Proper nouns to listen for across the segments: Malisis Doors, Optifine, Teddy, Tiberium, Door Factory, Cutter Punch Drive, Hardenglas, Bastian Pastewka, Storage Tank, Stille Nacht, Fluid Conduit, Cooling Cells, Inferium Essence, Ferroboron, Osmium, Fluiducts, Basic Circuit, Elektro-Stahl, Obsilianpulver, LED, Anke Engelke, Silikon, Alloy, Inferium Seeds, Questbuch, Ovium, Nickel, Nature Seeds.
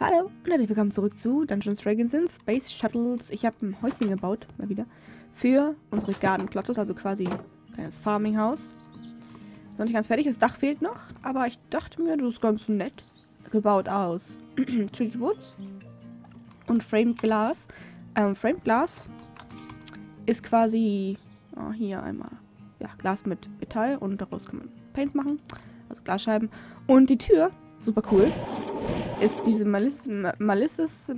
Hallo und herzlich willkommen zurück zu Dungeons Dragons Space Shuttles. Ich habe ein Häuschen gebaut, mal wieder, für unsere Garden Clottos, also quasi ein kleines Farminghaus. Ist noch nicht ganz fertig, das Dach fehlt noch, aber ich dachte mir, das ist ganz nett gebaut aus Treated Woods und Framed Glass. Framed Glass ist quasi hier einmal Glas mit Metall und daraus kann man Paints machen, also Glasscheiben. Und die Tür, super cool, ist diese Malisis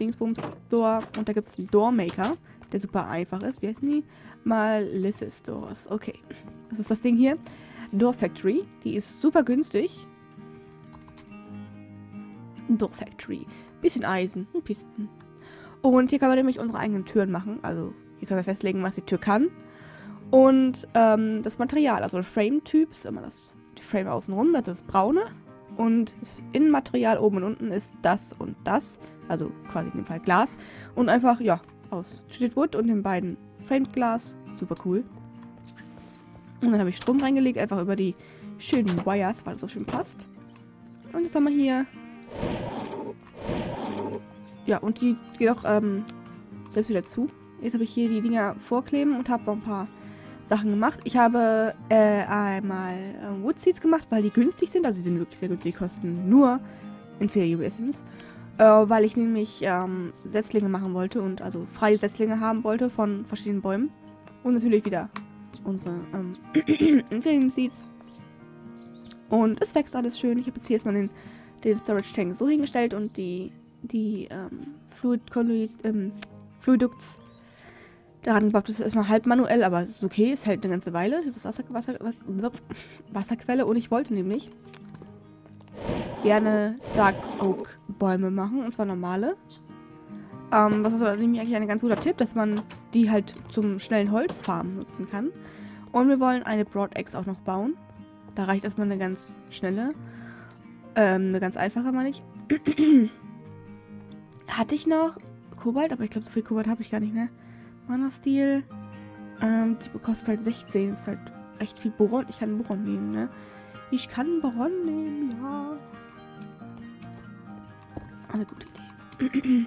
Dingsbums Door, und da gibt es einen Doormaker, der super einfach ist. Wie heißen die? Malisis Doors. Okay, das ist das Ding hier. Door Factory, die ist super günstig. Door Factory. Bisschen Eisen, ein Pisten. Und hier kann man nämlich unsere eigenen Türen machen. Also hier können wir festlegen, was die Tür kann. Und das Material, also Frame-Typ, ist immer das Frame außenrum, das ist das braune. Und das Innenmaterial oben und unten ist das und das. Also quasi in dem Fall Glas. Und einfach, ja, aus Treated Wood und den beiden Framed Glass. Super cool. Und dann habe ich Strom reingelegt, einfach über die schönen Wires, weil das so schön passt. Und jetzt haben wir hier... Ja, und die geht auch selbst wieder zu. Jetzt habe ich hier die Dinger vorkleben und habe noch ein paar Sachen gemacht. Ich habe einmal Wood Seeds gemacht, weil die günstig sind. Also die sind wirklich sehr günstig, die kosten nur Inferium Essence. Weil ich nämlich Setzlinge machen wollte und also freie Setzlinge haben wollte von verschiedenen Bäumen. Und natürlich wieder unsere Inferium Seeds. Und es wächst alles schön. Ich habe jetzt hier erstmal den Storage Tank so hingestellt und die Fluid Conduit, Fluiducts daran gebaut. Das ist erstmal halb manuell, aber es ist okay, es hält eine ganze Weile. Das Wasserquelle, und ich wollte nämlich gerne Dark Oak Bäume machen, und zwar normale. Was ist nämlich eigentlich ein ganz guter Tipp, dass man die halt zum schnellen Holzfarmen nutzen kann. Und wir wollen eine Broad Axe auch noch bauen. Da reicht erstmal eine ganz schnelle, eine ganz einfache, meine ich. Hatte ich noch Kobalt, aber ich glaube, so viel Kobalt habe ich gar nicht mehr. Mana-Stil. Die kostet halt 16. Ist halt echt viel Boron. Ich kann Boron nehmen, ne? Ich kann Boron nehmen, ja. Eine gute Idee.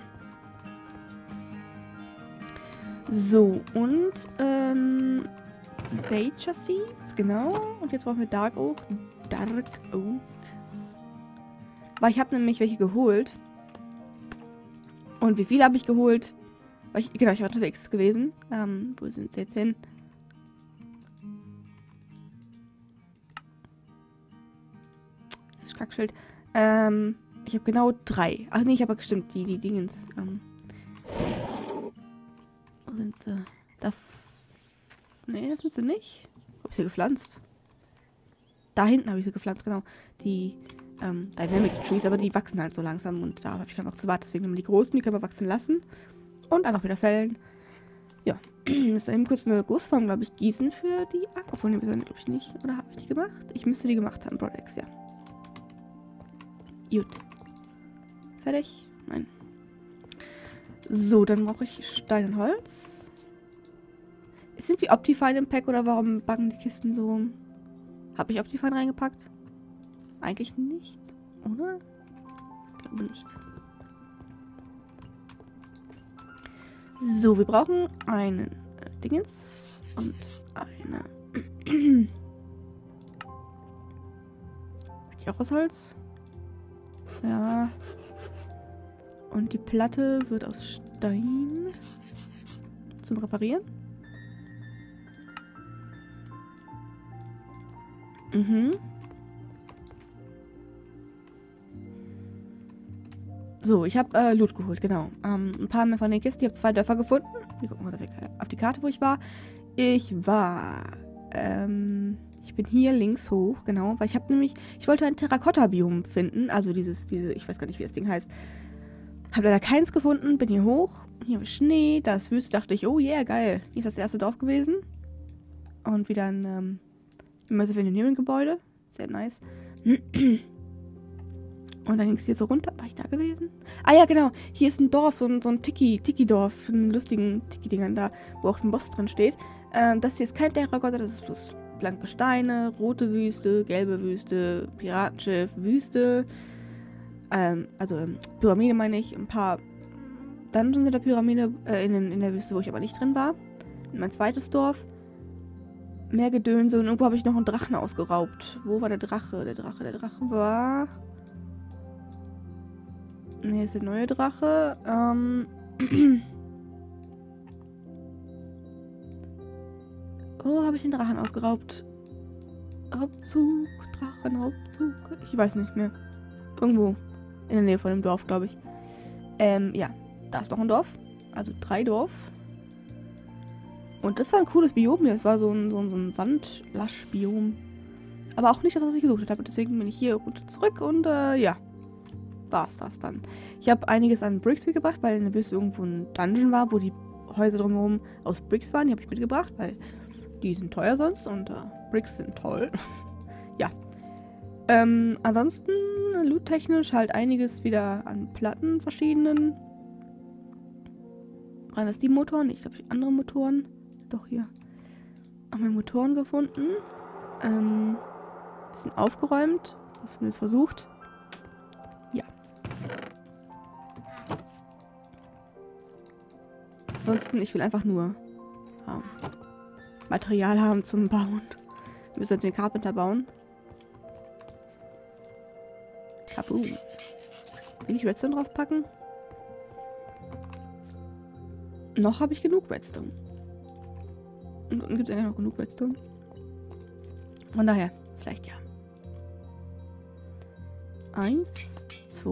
So, und Nature Seeds, genau. Und jetzt brauchen wir Dark Oak. Dark Oak. Weil ich habe nämlich welche geholt. Und wie viele habe ich geholt? Weil ich, genau, ich war unterwegs gewesen. Wo sind sie jetzt hin? Das ist Kackschild. Ich habe genau 3. Ach nee, ich habe bestimmt die Dingens. Wo sind sie? Da. Nee, das sind sie nicht. Habe ich sie gepflanzt? Da hinten habe ich sie gepflanzt, genau. Die. Dynamic Trees, aber die wachsen halt so langsam und da habe ich einfach zu warten, deswegen nehmen wir die großen, die können wir wachsen lassen und einfach wieder fällen. Ja, müssen wir eben kurz eine Gussform, glaube ich, gießen für die Aqua. Obwohl, ne, glaube ich nicht, oder habe ich die gemacht? Ich müsste die gemacht haben, Broad Axe, ja. Gut. Fertig? Nein. So, dann brauche ich Stein und Holz. Ist irgendwie Optifine im Pack oder warum backen die Kisten so rum? Habe ich Optifine reingepackt? Eigentlich nicht, oder? Ich glaube nicht. So, wir brauchen einen Dingens und eine. Hat die auch aus Holz? Ja. Und die Platte wird aus Stein zum Reparieren. Mhm. So, ich habe Loot geholt, genau. Ein paar mehr von den Kisten. Ich habe 2 Dörfer gefunden. Wir gucken mal auf die Karte, wo ich war. Ich bin hier links hoch, genau. Weil ich habe nämlich... Ich wollte ein Terrakotta-Biom finden. Also ich weiß gar nicht, wie das Ding heißt. Habe leider keins gefunden. Bin hier hoch. Hier habe ich Schnee. Da ist Wüste. Dachte ich, oh yeah, geil. Hier ist das erste Dorf gewesen. Und wieder ein Massive Engineering-Gebäude. Sehr nice. Und dann ging es hier so runter. War ich da gewesen? Ah ja, genau. Hier ist ein Dorf, so ein Tiki-Dorf, einen lustigen Tiki-Dingern da, wo auch ein Boss drin steht. Das hier ist kein Terrakotta, das ist bloß blanke Steine, rote Wüste, gelbe Wüste, Piratenschiff, Wüste, Pyramide meine ich, ein paar Dungeons in der Pyramide, in der Wüste, wo ich aber nicht drin war. Mein zweites Dorf. Mehr Gedönse und irgendwo habe ich noch einen Drachen ausgeraubt. Wo war der Drache? Der Drache war... Ne, ist der neue Drache. Oh, habe ich den Drachen ausgeraubt. Raubzug, Drachenraubzug. Ich weiß nicht mehr. Irgendwo in der Nähe von dem Dorf, glaube ich. Ja. Da ist noch ein Dorf. Also 3 Dörfer. Und das war ein cooles Biom hier. Das war so ein Sandlaschbiom. Aber auch nicht das, was ich gesucht habe. Deswegen bin ich hier runter zurück und ja. War's das dann. Ich habe einiges an Bricks mitgebracht, weil in der Wüste irgendwo ein Dungeon war, wo die Häuser drumherum aus Bricks waren. Die habe ich mitgebracht, weil die sind teuer sonst und Bricks sind toll. Ja. Ansonsten loot-technisch halt einiges wieder an Platten verschiedenen. Waren das die Motoren? Ich glaube, andere Motoren. Doch, hier. Haben wir Motoren gefunden. Bisschen aufgeräumt. Das haben wir jetzt versucht. Ja. Ansonsten, ich will einfach nur Material haben zum Bauen. Wir müssen halt den Carpenter bauen. Kaboom. Will ich Redstone draufpacken? Noch habe ich genug Redstone. Und unten gibt es eigentlich noch genug Redstone. Von daher, vielleicht ja. 1, 2,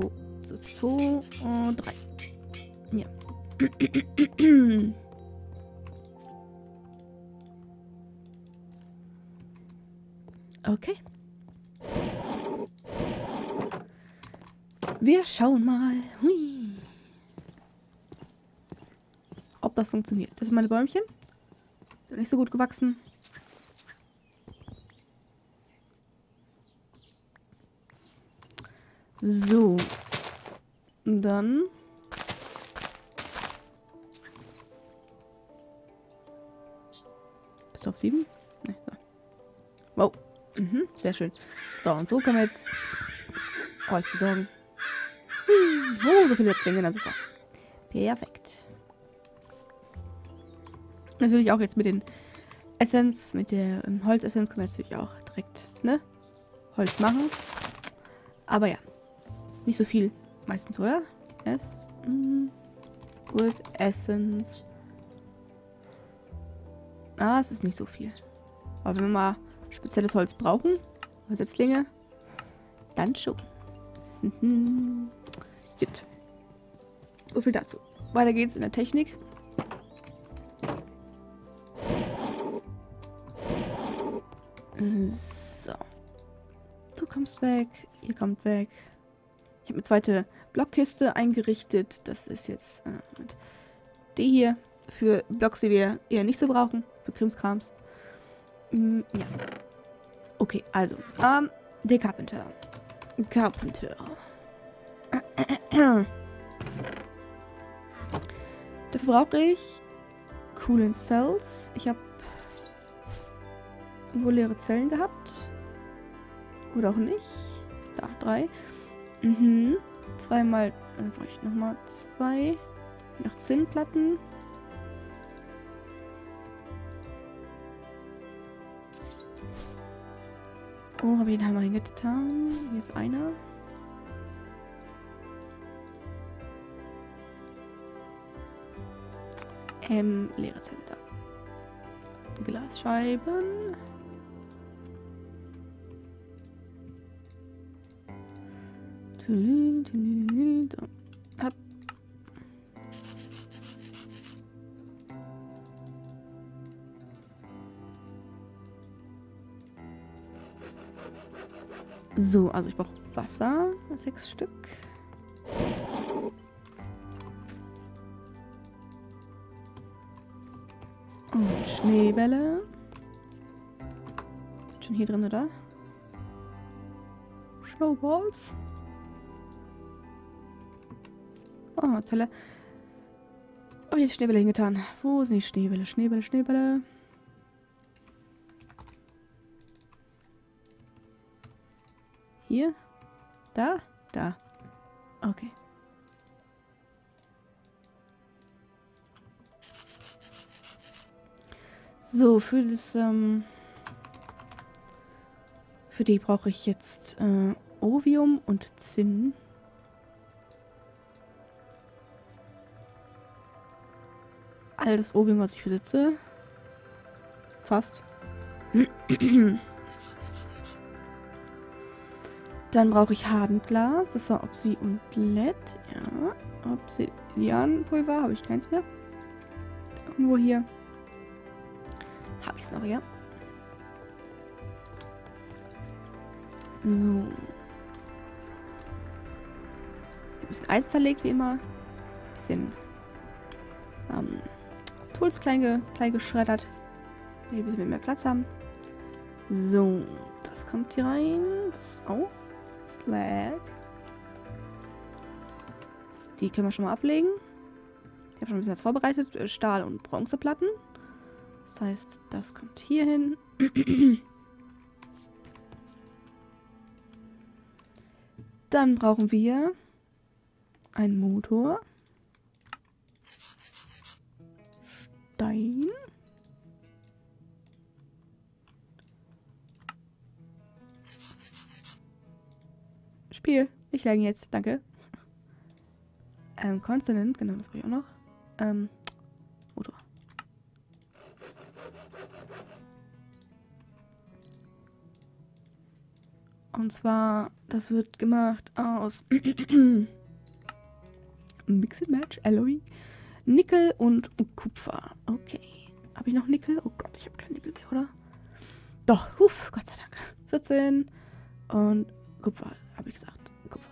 2 und 3. Ja. Okay. Wir schauen mal. Hui. Ob das funktioniert. Das sind meine Bäumchen. Sind nicht so gut gewachsen. So. Dann. Bist du auf 7? Ne, so. Wow. Mhm, sehr schön. So, und so können wir jetzt Holz besorgen. Oh, so viele Dinge, na super. Perfekt. Natürlich auch jetzt mit den Essenz, mit der Holzessenz können wir jetzt natürlich auch direkt, ne, Holz machen. Aber ja, nicht so viel meistens, oder? Wood Essence. Ah, es ist nicht so viel. Aber wenn wir mal spezielles Holz brauchen, Holzsetzlinge, dann schon. Gut. So viel dazu. Weiter geht's in der Technik. So. Du kommst weg. Ihr kommt weg. Ich habe eine zweite Blockkiste eingerichtet. Das ist jetzt die hier. Für Blocks, die wir eher nicht so brauchen. Für Krimskrams. Ja. Okay, also. Der Carpenter. Dafür brauche ich Cooling Cells. Ich habe irgendwo leere Zellen gehabt. Oder auch nicht. Da, 3. Mhm. 2 mal. Dann brauche ich nochmal 2. Noch 10 Platten. Oh, habe ich den Hammer hingetan? Hier ist einer. Leere Zelle da. Glasscheiben. So, also ich brauche Wasser. 6 Stück. Und Schneebälle. Schon hier drin, oder? Snowballs. Oh, Zelle. Hab ich jetzt Schneebälle hingetan? Wo sind die Schneebälle? Schneebälle, Schneebälle. Hier? Da? Da. Okay. So, für das, für die brauche ich jetzt Ovium und Zinn. All das Ovium, was ich besitze. Fast. Dann brauche ich Hardenglas. Das war Obsi und LED. Ja. Obsilianpulver habe ich keins mehr. Irgendwo hier. Habe ich es noch, ja. So. Ein bisschen Eis zerlegt, wie immer. Ein bisschen Tools klein geschreddert. Damit wir ein bisschen mehr Platz haben. So. Das kommt hier rein. Das auch. Slack. Die können wir schon mal ablegen. Ich habe schon ein bisschen was vorbereitet. Stahl- und Bronzeplatten. Das heißt, das kommt hier hin. Dann brauchen wir einen Motor. Stein. Spiel. Ich lerne jetzt. Danke. Consonant. Genau, das brauche ich auch noch. Motor. Und zwar, das wird gemacht aus Mix and Match, Alloy, Nickel und Kupfer. Okay. Habe ich noch Nickel? Oh Gott, ich habe keinen Nickel mehr, oder? Doch, uff, Gott sei Dank. 14. Und Kupfer, habe ich gesagt. Kupfer.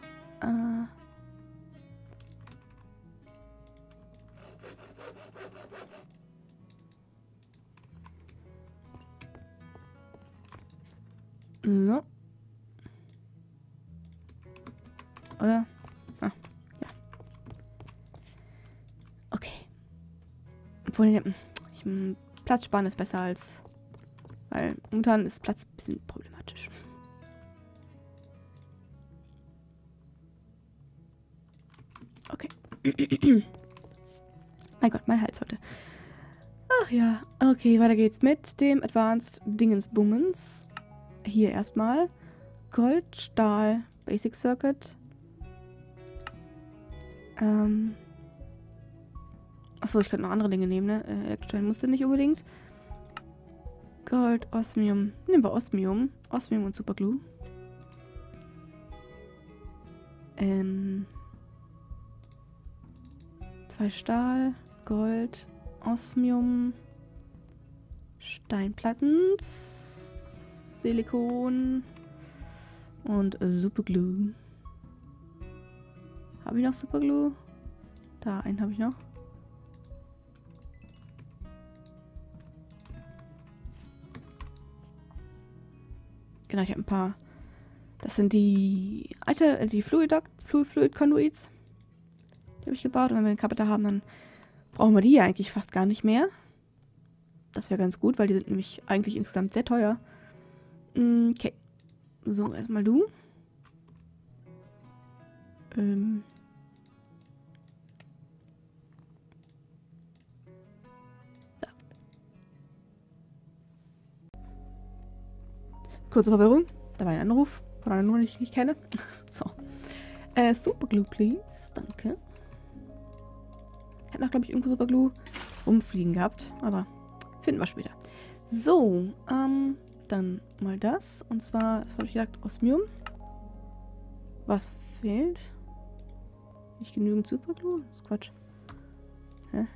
So. Oder? Ah, ja. Okay. Obwohl, Platz sparen ist besser als... Weil momentan ist Platz ein bisschen problematisch. Okay. Mein Gott, mein Hals heute. Ach ja. Okay, weiter geht's mit dem Advanced Dingensbummens. Hier erstmal. Gold, Stahl, Basic Circuit. Achso, ich könnte noch andere Dinge nehmen, ne? Elektro-Stahl musste nicht unbedingt. Gold, Osmium. Nehmen wir Osmium. Osmium und Superglue. Zwei Stahl, Gold, Osmium, Steinplatten, Silikon und Superglue. Habe ich noch Superglue? Da, einen habe ich noch. Genau, ich habe ein paar. Das sind die alte, die Fluiducts, Fluid Conduits. Die habe ich gebaut. Und wenn wir den Kapital haben, dann brauchen wir die ja eigentlich fast gar nicht mehr. Das wäre ganz gut, weil die sind nämlich eigentlich insgesamt sehr teuer. Okay. So, erstmal du. Kurze Verwirrung, da war ein Anruf von einer Nummer, die ich nicht kenne. So. Superglue, please. Danke. Hätte noch, glaube ich, irgendwo Superglue rumfliegen gehabt, aber finden wir später. So, dann mal das. Und zwar, das habe ich gesagt, Osmium. Was fehlt? Nicht genügend Superglue? Das ist Quatsch. Hä?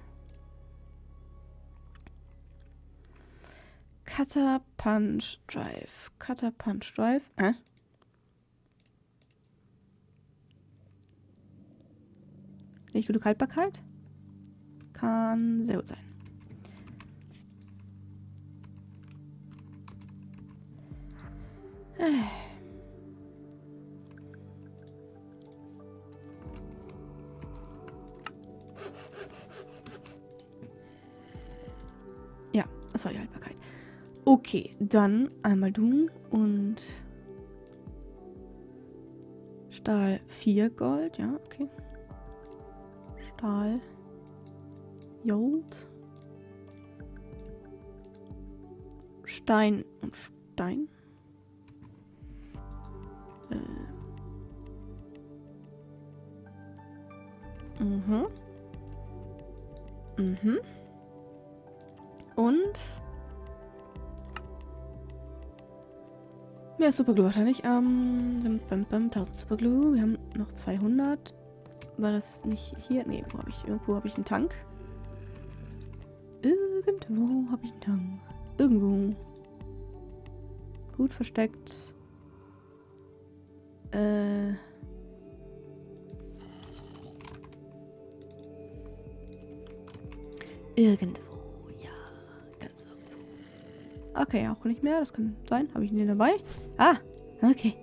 Cutter Punch Drive. Cutter Punch Drive. Hä? Nicht genug Haltbarkeit? Kann sehr gut sein. Ja, das war die Haltbarkeit. Okay, dann einmal du und Stahl 4 Gold, ja, okay. Stahl Gold. Stein und Stein. Mhm. Mhm. Und mehr Superglue wahrscheinlich. 1000 Superglue. Wir haben noch 200. War das nicht hier? Ne, wo habe ich? Irgendwo habe ich einen Tank. Irgendwo habe ich einen Tank. Irgendwo. Gut versteckt. Irgendwo, ja. Ganz irgendwo. Okay, auch nicht mehr. Das kann sein. Habe ich den dabei? Ah, okay.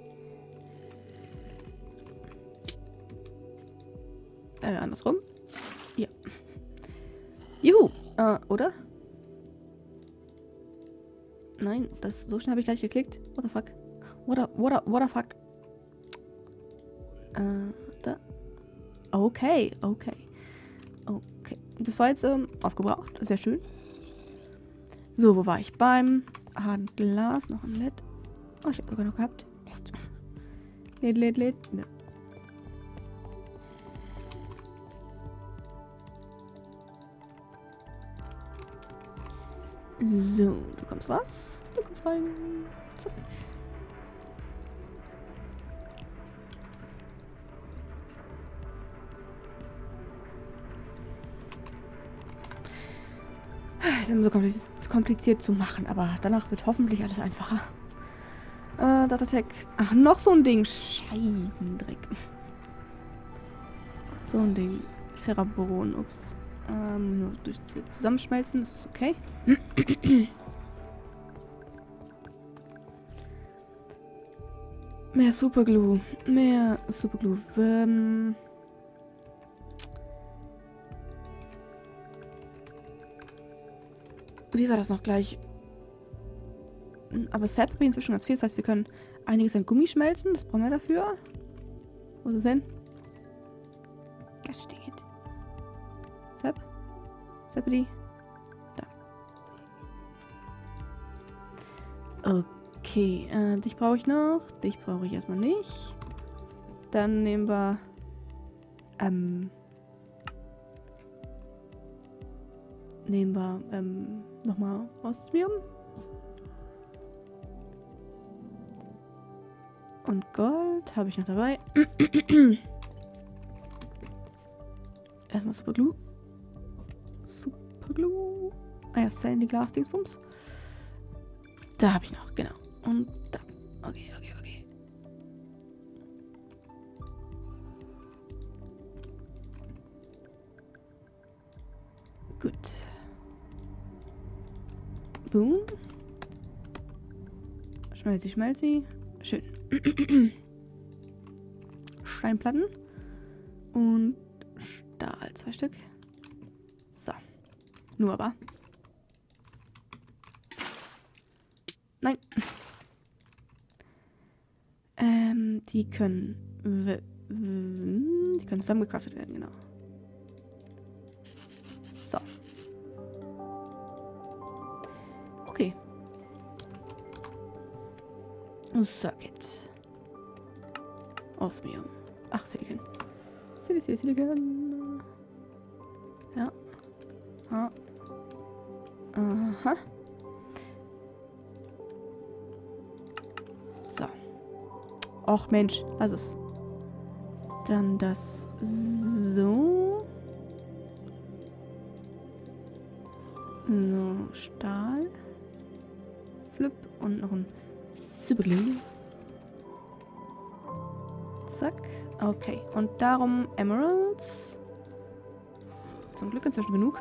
Andersrum. Ja. Juhu. Oder? Nein, das, so schnell habe ich gleich geklickt. What the fuck? What the fuck? Da. Okay, okay. Okay. Das war jetzt aufgebraucht. Sehr schön. So, wo war ich? Beim Hardenglas. Noch ein LED. Oh, ich habe sogar noch gehabt. Mist. LED. Ne. So, du kommst raus. Du kommst rein. Zack. So kompliziert zu machen, aber danach wird hoffentlich alles einfacher. Datatech. Ach, noch so ein Ding. Scheißendreck. So ein Ding. Ferroboron. Ups. Nur durch Zusammenschmelzen. Das ist okay. Mehr Superglue. Mehr Superglue. Wie war das noch gleich? Aber Sap habe ich inzwischen ganz viel. Das heißt, wir können einiges an Gummi schmelzen. Das brauchen wir dafür. Wo ist es hin? Gosh dang it. Sap? Sapity? Da. Okay. Dich brauche ich noch. Dich brauche ich erstmal nicht. Dann nehmen wir... Nehmen wir nochmal Osmium. Und Gold habe ich noch dabei. Erstmal Superglue. Superglue. Ah ja, Sandy Glass Dingsbums. Da habe ich noch, genau. Und da. Okay. Gut. Boom. Schmelzi. Schön. Steinplatten. Und Stahl. 2 Stück. So. Nur aber. Nein. Die können... Die können zusammengecraftet werden, genau. So. Okay. Circuit. Osmium. Ach, Silikon. Silikon. Ja. Ah. Aha. So. Och Mensch, lass es. Dann das so. So, Stahl. Flip und noch ein Superglue. Zack. Okay. Und darum Emeralds. Zum Glück inzwischen genug.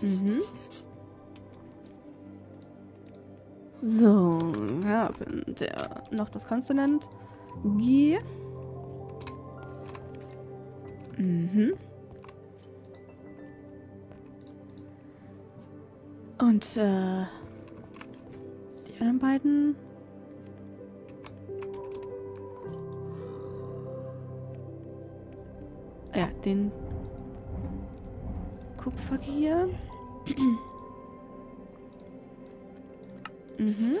Mhm. So. Ja, noch das Konsonant. G. Mhm. Und die anderen beiden. Ja, den Kupfergier. Mhm.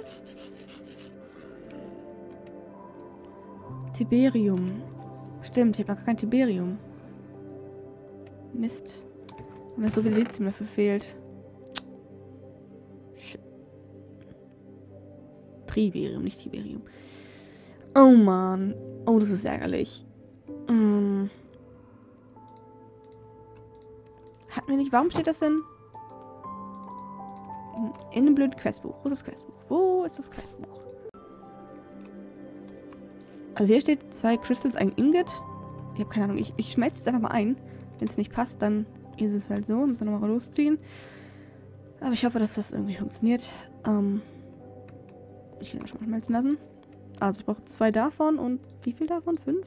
Tiberium. Stimmt, ich habe gar kein Tiberium. Mist. Wenn mir so viel Lithium dafür fehlt. Triberium, nicht Tiberium. Oh man. Oh, das ist ärgerlich. Hatten wir nicht. Warum steht das denn? In einem blöden Questbuch. Wo ist das Questbuch? Wo ist das Questbuch? Also hier steht 2 Crystals, ein Ingot. Ich habe keine Ahnung. Ich schmelze es einfach mal ein. Wenn es nicht passt, dann ist es halt so. Müssen wir nochmal losziehen. Aber ich hoffe, dass das irgendwie funktioniert. Ich kann das schon mal schmelzen lassen. Also ich brauche 2 davon und wie viel davon? 5?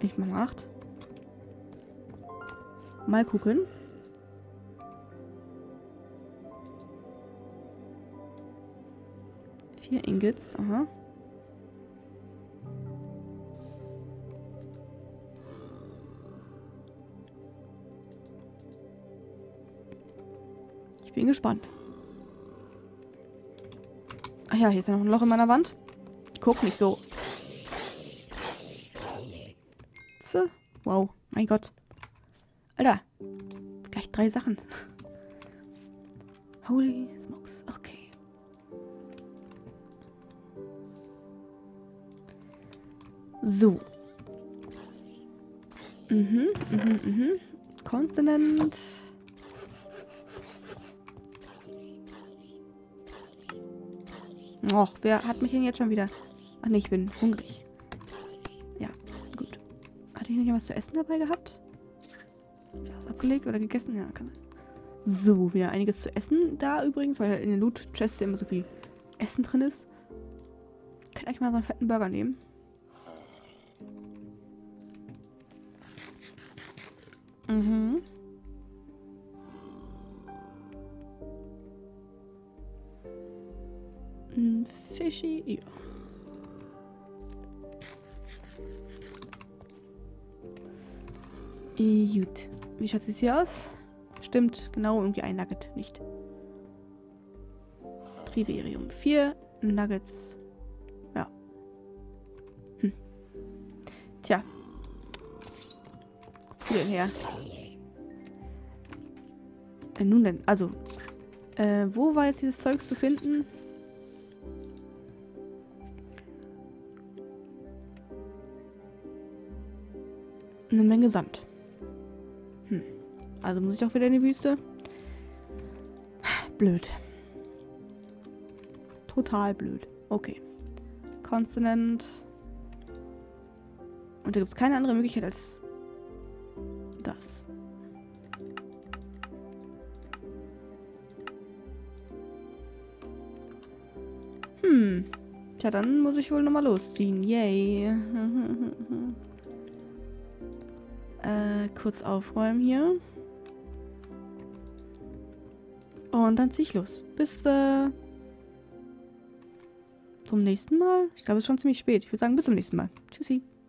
Ich mache mal 8. Mal gucken. Hier Ingots, aha. Ich bin gespannt. Ach ja, hier ist ja noch ein Loch in meiner Wand. Guck nicht so. Wow, mein Gott. Alter, gleich 3 Sachen. Holy smokes, okay. So. Consonant. Och, wer hat mich denn jetzt schon wieder? Ach ne, ich bin hungrig. Ja, gut. Hatte ich nicht was zu essen dabei gehabt? Ja, ist abgelegt oder gegessen? Ja, kann sein. So, wieder einiges zu essen da übrigens, weil in den Loot-Chests ja immer so viel Essen drin ist. Ich kann eigentlich mal so einen fetten Burger nehmen. Mhm. Ein Fischi, ja. Gut. Wie schaut es hier aus? Stimmt, genau, irgendwie ein Nugget, nicht. Triberium. 4 Nuggets. Ja. Hm. Tja. Wo denn her? Nun denn, also. Wo war jetzt dieses Zeugs zu finden? Eine Menge Sand. Hm. Also muss ich auch wieder in die Wüste? Blöd. Total blöd. Okay. Consonant. Und da gibt es keine andere Möglichkeit als das. Tja, dann muss ich wohl nochmal losziehen. Yay. Kurz aufräumen hier. Und dann ziehe ich los. Bis zum nächsten Mal. Ich glaube, es ist schon ziemlich spät. Ich würde sagen, bis zum nächsten Mal. Tschüssi.